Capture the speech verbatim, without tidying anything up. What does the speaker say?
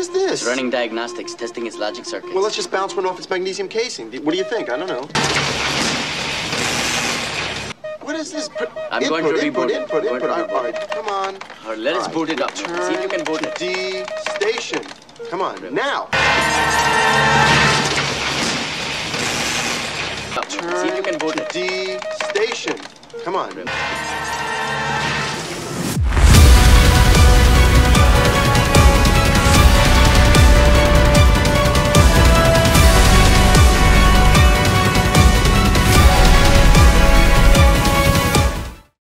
is this? It's running diagnostics, testing its logic circuits. Well, let's just bounce one off its magnesium casing. What do you think? I don't know. What is this? Put I'm input, going to input, reboot input, it. Input, input, input. All right, come on. All right, let us boot it up. See if you can boot it. D station. Come on, Rip. now. Turn See if you can boot it. D station. Come on, Rip.